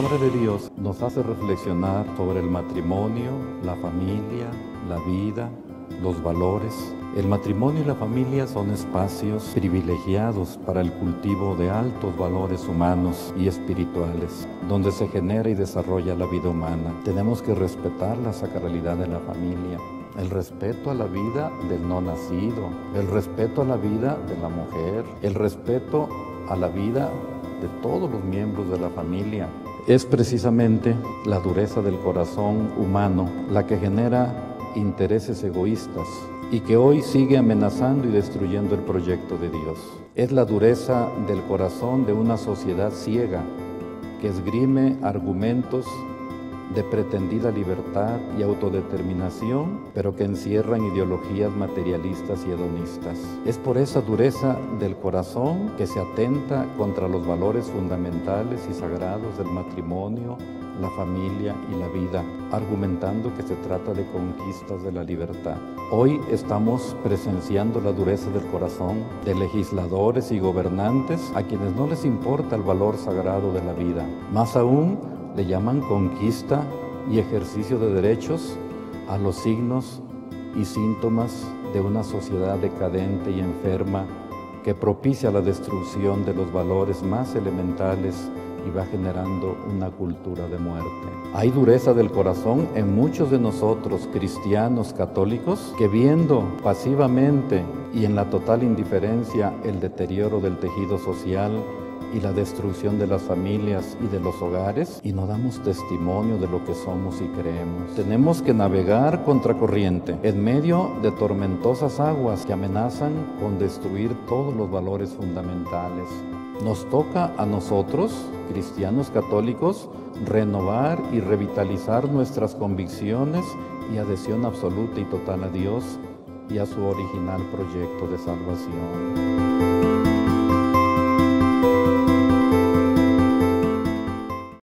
palabra de Dios nos hace reflexionar sobre el matrimonio, la familia, la vida, los valores. El matrimonio y la familia son espacios privilegiados para el cultivo de altos valores humanos y espirituales, donde se genera y desarrolla la vida humana. Tenemos que respetar la sacralidad de la familia, el respeto a la vida del no nacido, el respeto a la vida de la mujer, el respeto a la vida de todos los miembros de la familia. Es precisamente la dureza del corazón humano la que genera intereses egoístas y que hoy sigue amenazando y destruyendo el proyecto de Dios. Es la dureza del corazón de una sociedad ciega que esgrime argumentos de pretendida libertad y autodeterminación, pero que encierran ideologías materialistas y hedonistas. Es por esa dureza del corazón que se atenta contra los valores fundamentales y sagrados del matrimonio, la familia y la vida, argumentando que se trata de conquistas de la libertad. Hoy estamos presenciando la dureza del corazón de legisladores y gobernantes a quienes no les importa el valor sagrado de la vida. Más aún, le llaman conquista y ejercicio de derechos a los signos y síntomas de una sociedad decadente y enferma que propicia la destrucción de los valores más elementales y va generando una cultura de muerte. Hay dureza del corazón en muchos de nosotros, cristianos, católicos, que viendo pasivamente y en la total indiferencia el deterioro del tejido social y la destrucción de las familias y de los hogares, y no damos testimonio de lo que somos y creemos. Tenemos que navegar contracorriente en medio de tormentosas aguas que amenazan con destruir todos los valores fundamentales. Nos toca a nosotros, cristianos católicos, renovar y revitalizar nuestras convicciones y adhesión absoluta y total a Dios y a su original proyecto de salvación.